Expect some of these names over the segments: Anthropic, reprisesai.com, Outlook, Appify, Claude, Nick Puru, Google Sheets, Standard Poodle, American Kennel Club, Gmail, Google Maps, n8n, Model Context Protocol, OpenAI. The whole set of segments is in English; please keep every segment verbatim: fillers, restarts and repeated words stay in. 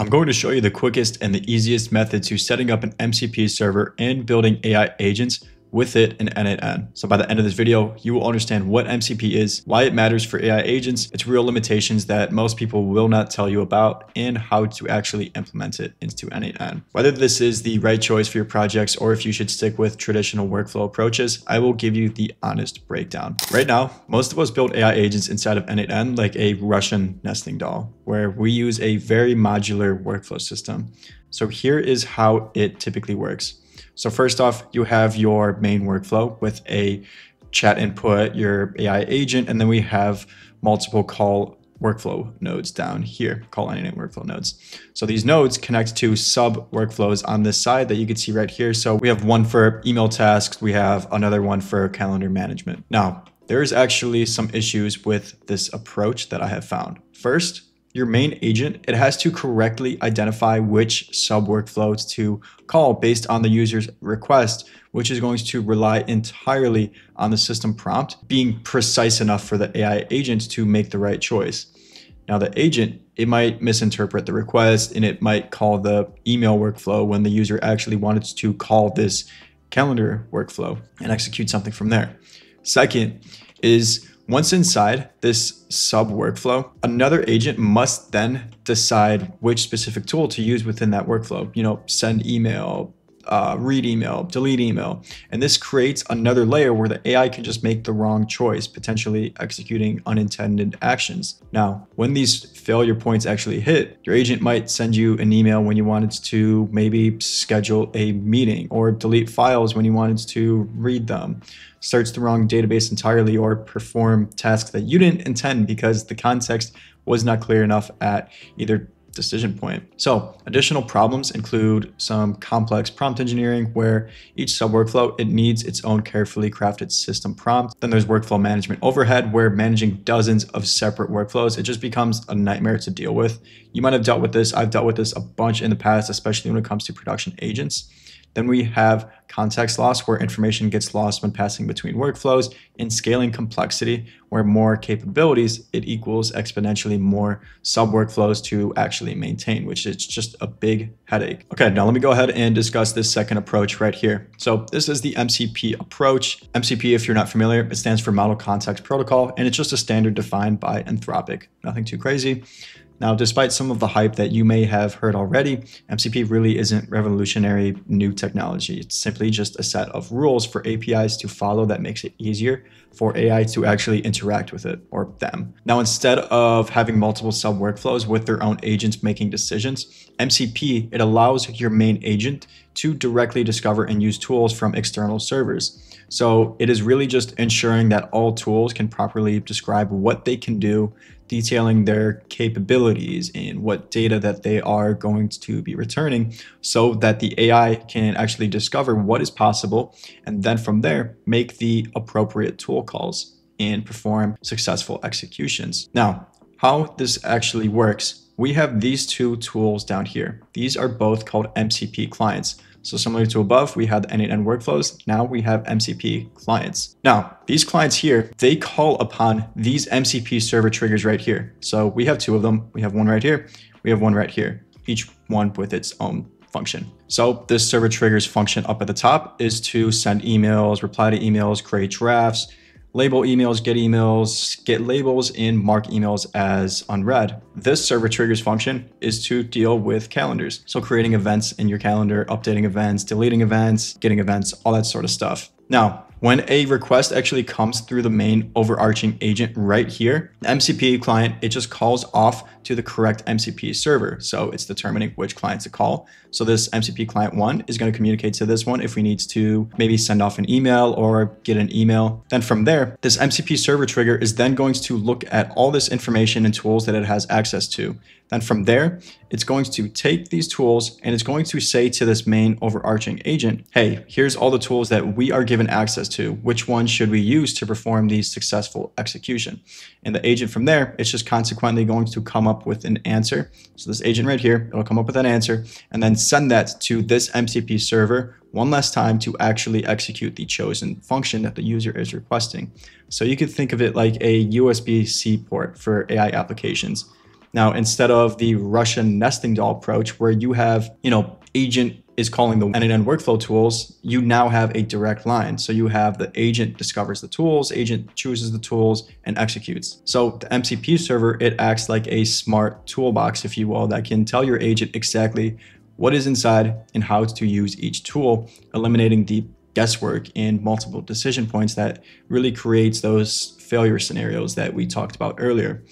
I'm going to show you the quickest and the easiest method to setting up an M C P server and building A I agents with it in N eight N. So by the end of this video, you will understand what M C P is, why it matters for A I agents, its real limitations that most people will not tell you about, and how to actually implement it into N eight N. Whether this is the right choice for your projects or if you should stick with traditional workflow approaches, I will give you the honest breakdown. Right now, most of us build A I agents inside of N eight N like a Russian nesting doll, where we use a very modular workflow system. So here is how it typically works. So first off, you have your main workflow with a chat input, your A I agent, and then we have multiple call workflow nodes down here, call n eight n workflow nodes. So these nodes connect to sub workflows on this side that you can see right here. So we have one for email tasks. We have another one for calendar management. Now, there is actually some issues with this approach that I have found. First, your main agent, it has to correctly identify which sub workflows to call based on the user's request, which is going to rely entirely on the system prompt being precise enough for the A I agent to make the right choice. Now the agent, it might misinterpret the request and it might call the email workflow when the user actually wanted to call this calendar workflow and execute something from there. Second is, once inside this sub workflow, another agent must then decide which specific tool to use within that workflow. You know, send email, uh, read email, delete email. And this creates another layer where the A I can just make the wrong choice, potentially executing unintended actions. Now, when these failure points actually hit, your agent might send you an email when you wanted to maybe schedule a meeting, or delete files when you wanted to read them, search the wrong database entirely, or perform tasks that you didn't intend because the context was not clear enough at either decision point. So additional problems include some complex prompt engineering where each sub workflow, it needs its own carefully crafted system prompt. Then there's workflow management overhead where managing dozens of separate workflows, it just becomes a nightmare to deal with. You might have dealt with this. I've dealt with this a bunch in the past, especially when it comes to production agents. Then we have context loss where information gets lost when passing between workflows, and scaling complexity where more capabilities, it equals exponentially more sub workflows to actually maintain, which is just a big headache. Okay, now let me go ahead and discuss this second approach right here. So this is the M C P approach. M C P, if you're not familiar, it stands for Model Context Protocol, and it's just a standard defined by Anthropic. Nothing too crazy. Now, despite some of the hype that you may have heard already, M C P really isn't revolutionary new technology. It's simply just a set of rules for A P Is to follow that makes it easier for A I to actually interact with it or them. Now, instead of having multiple sub workflows with their own agents making decisions, M C P, it allows your main agent to directly discover and use tools from external servers. So it is really just ensuring that all tools can properly describe what they can do, detailing their capabilities and what data that they are going to be returning so that the A I can actually discover what is possible and then from there make the appropriate tool calls and perform successful executions. Now, how this actually works, we have these two tools down here. These are both called M C P clients. So similar to above, we had the N eight N workflows. Now we have M C P clients. Now, these clients here, they call upon these M C P server triggers right here. So we have two of them. We have one right here. We have one right here, each one with its own function. So this server triggers function up at the top is to send emails, reply to emails, create drafts, label emails, get emails, get labels, and mark emails as unread. This server triggers function is to deal with calendars. So creating events in your calendar, updating events, deleting events, getting events, all that sort of stuff. Now, when a request actually comes through the main overarching agent right here, the M C P client, it just calls off to the correct M C P server. So it's determining which client to call. So this M C P client one is going to communicate to this one if we need to maybe send off an email or get an email. Then from there, this M C P server trigger is then going to look at all this information and tools that it has access to. Then from there, it's going to take these tools and it's going to say to this main overarching agent, hey, here's all the tools that we are given access to. Which one should we use to perform the successful execution? And the agent from there, it's just consequently going to come up with an answer. So this agent right here, it'll come up with an answer and then send that to this M C P server one last time to actually execute the chosen function that the user is requesting. So you could think of it like a U S B C port for A I applications. Now, instead of the Russian nesting doll approach where you have, you know, agent is calling the N eight N workflow tools, you now have a direct line. So you have the agent discovers the tools, agent chooses the tools and executes. So the M C P server, it acts like a smart toolbox, if you will, that can tell your agent exactly what is inside and how to use each tool, eliminating the guesswork and multiple decision points that really creates those failure scenarios that we talked about earlier.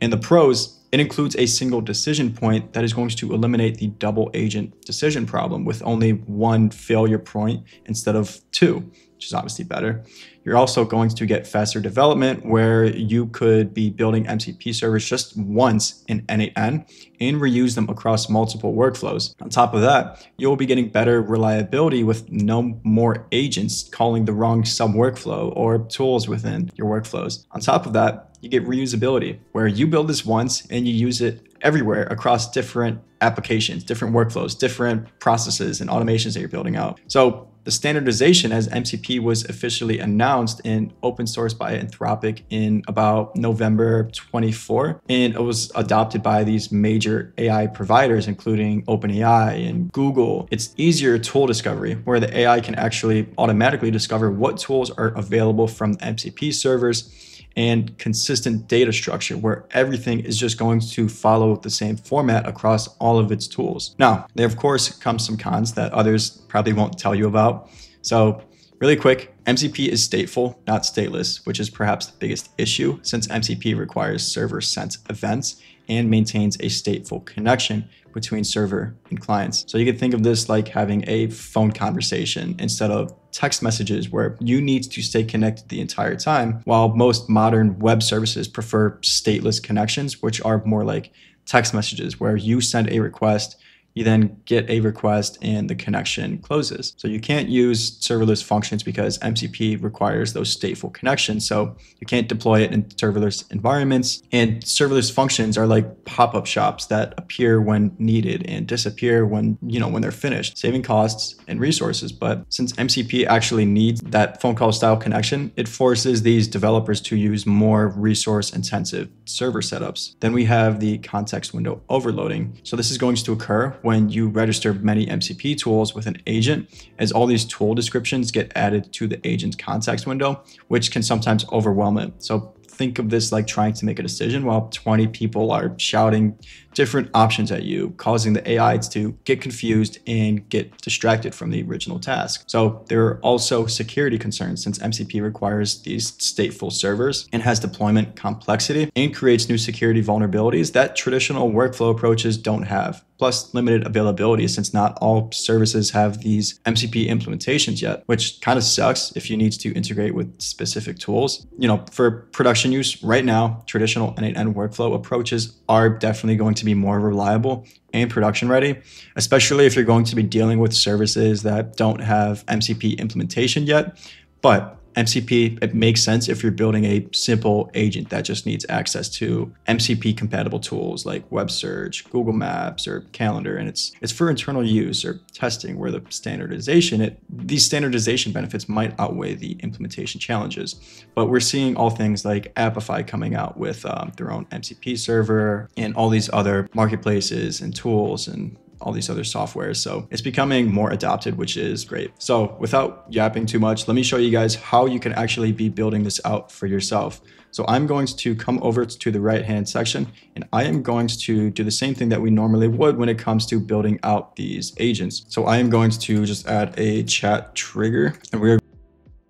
And the pros, it includes a single decision point that is going to eliminate the double agent decision problem with only one failure point instead of two, which is obviously better. You're also going to get faster development where you could be building M C P servers just once in N eight N and reuse them across multiple workflows. On top of that, you'll be getting better reliability with no more agents calling the wrong sub-workflow or tools within your workflows. On top of that, you get reusability where you build this once and you use it everywhere across different applications, different workflows, different processes and automations that you're building out. So the standardization as M C P was officially announced in open source by Anthropic in about November twenty-fourth. And it was adopted by these major A I providers, including OpenAI and Google. It's easier tool discovery where the A I can actually automatically discover what tools are available from the M C P servers, and consistent data structure where everything is just going to follow the same format across all of its tools. Now, there of course comes some cons that others probably won't tell you about. So really quick, M C P is stateful, not stateless, which is perhaps the biggest issue since M C P requires server sent events and maintains a stateful connection between server and clients. So you can think of this like having a phone conversation instead of text messages where you need to stay connected the entire time, while most modern web services prefer stateless connections, which are more like text messages where you send a request, you then get a request and the connection closes. So you can't use serverless functions because M C P requires those stateful connections. So you can't deploy it in serverless environments. And serverless functions are like pop-up shops that appear when needed and disappear when, you know, when they're finished, saving costs and resources. But since M C P actually needs that phone call style connection, it forces these developers to use more resource intensive server setups. Then we have the context window overloading. So this is going to occur when you register many M C P tools with an agent, as all these tool descriptions get added to the agent's context window, which can sometimes overwhelm it. So think of this like trying to make a decision while twenty people are shouting different options at you, causing the A I to get confused and get distracted from the original task. So there are also security concerns since M C P requires these stateful servers and has deployment complexity and creates new security vulnerabilities that traditional workflow approaches don't have, plus limited availability since not all services have these M C P implementations yet, which kind of sucks if you need to integrate with specific tools. You know, for production use right now, traditional N eight N workflow approaches are definitely going to be more reliable and production ready, especially if you're going to be dealing with services that don't have M C P implementation yet. But M C P, it makes sense if you're building a simple agent that just needs access to M C P compatible tools like web search, Google Maps, or calendar. And it's it's for internal use or testing where the standardization, it, these standardization benefits might outweigh the implementation challenges. But we're seeing all things like Appify coming out with um, their own M C P server and all these other marketplaces and tools and all these other softwares. So it's becoming more adopted, which is great. So without yapping too much, let me show you guys how you can actually be building this out for yourself. So I'm going to come over to the right-hand section, and I am going to do the same thing that we normally would when it comes to building out these agents. So I am going to just add a chat trigger, and we're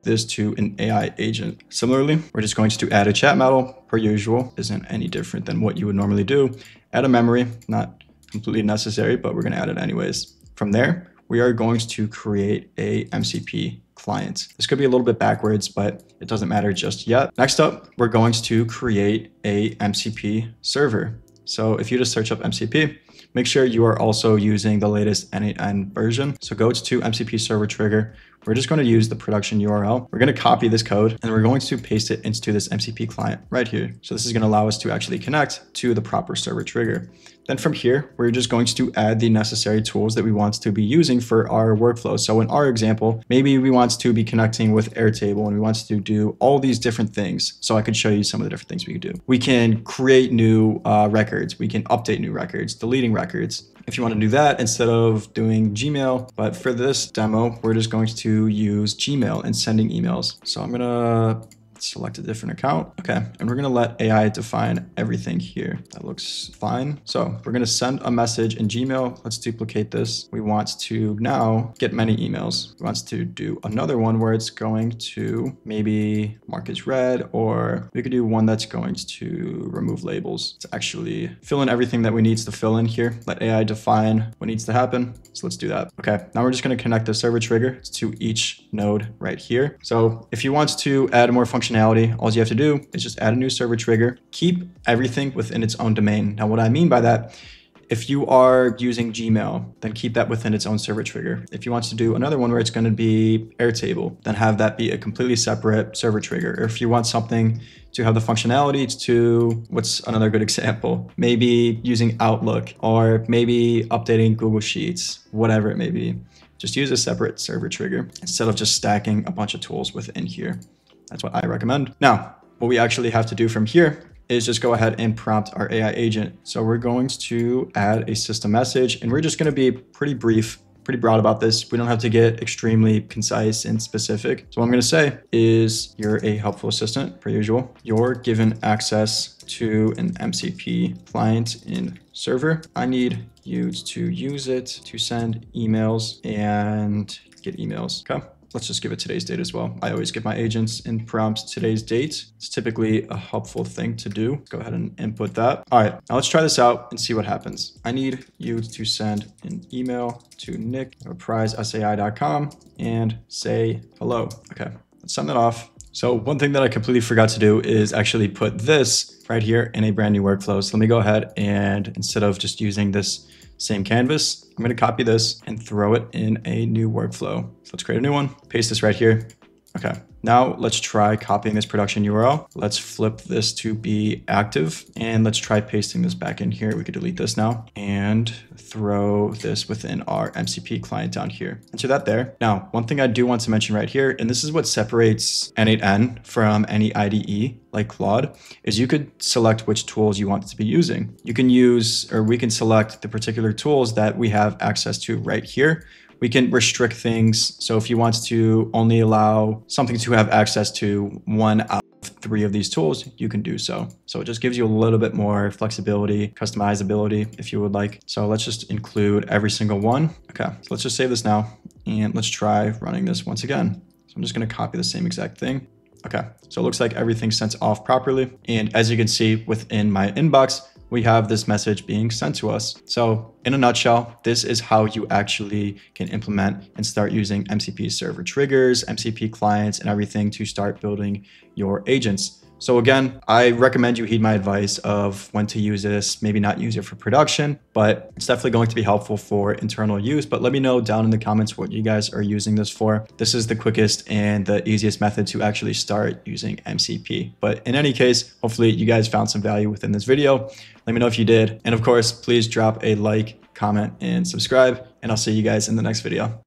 this to an A I agent. Similarly, we're just going to add a chat model per usual. Isn't any different than what you would normally do. Add a memory, not completely necessary, but we're going to add it anyways. From there, we are going to create a M C P client. This could be a little bit backwards, but it doesn't matter just yet. Next up, we're going to create a M C P server. So if you just search up M C P, make sure you are also using the latest N eight N version. So go to M C P server trigger. We're just going to use the production U R L. We're going to copy this code and we're going to paste it into this M C P client right here. So this is going to allow us to actually connect to the proper server trigger. Then from here, we're just going to add the necessary tools that we want to be using for our workflow. So in our example, maybe we want to be connecting with Airtable and we want to do all these different things. So I could show you some of the different things we could do. We can create new uh, records. We can update new records, deleting records. If you want to do that instead of doing Gmail, but for this demo, we're just going to use Gmail and sending emails. So I'm going to select a different account. Okay. And we're going to let A I define everything here. That looks fine. So we're going to send a message in Gmail. Let's duplicate this. We want to now get many emails. We want to do another one where it's going to maybe mark as read, or we could do one that's going to remove labels to actually fill in everything that we need to fill in here. Let A I define what needs to happen. So let's do that. Okay. Now we're just going to connect the server trigger to each node right here. So if you want to add more functionality, all you have to do is just add a new server trigger, keep everything within its own domain. Now, what I mean by that, if you are using Gmail, then keep that within its own server trigger. If you want to do another one where it's going to be Airtable, then have that be a completely separate server trigger. Or if you want something to have the functionality to, what's another good example? Maybe using Outlook, or maybe updating Google Sheets, whatever it may be. Just use a separate server trigger instead of just stacking a bunch of tools within here. That's what I recommend. Now, what we actually have to do from here is just go ahead and prompt our A I agent. So we're going to add a system message, and we're just going to be pretty brief, pretty broad about this. We don't have to get extremely concise and specific. So what I'm going to say is, you're a helpful assistant per usual. You're given access to an M C P client in server. I need you to use it to send emails and get emails. Okay. Let's just give it today's date as well. I always give my agents in prompts today's date. It's typically a helpful thing to do. Go ahead and input that. All right, now let's try this out and see what happens. I need you to send an email to Nick at reprise S A I dot com and say hello. Okay, let's send that off. So one thing that I completely forgot to do is actually put this right here in a brand new workflow. So let me go ahead and, instead of just using this same canvas, I'm going to copy this and throw it in a new workflow. So let's create a new one, paste this right here. Okay. Now let's try copying this production U R L. Let's flip this to be active, and let's try pasting this back in here. We could delete this now and throw this within our M C P client down here. Enter that there. Now, one thing I do want to mention right here, and this is what separates N eight N from any I D E like Claude, is you could select which tools you want to be using. You can use, or we can select the particular tools that we have access to right here. We can restrict things. So if you want to only allow something to have access to one out of three of these tools, you can do so. So it just gives you a little bit more flexibility, customizability, if you would like. So let's just include every single one. Okay, so let's just save this now, and let's try running this once again. So I'm just going to copy the same exact thing. Okay, so it looks like everything sent off properly. And as you can see within my inbox, we have this message being sent to us. So in a nutshell, this is how you actually can implement and start using M C P server triggers, M C P clients, and everything to start building your agents. So again, I recommend you heed my advice of when to use this, maybe not use it for production, but it's definitely going to be helpful for internal use. But let me know down in the comments what you guys are using this for. This is the quickest and the easiest method to actually start using M C P. But in any case, hopefully you guys found some value within this video. Let me know if you did. And of course, please drop a like, comment, and subscribe, and I'll see you guys in the next video.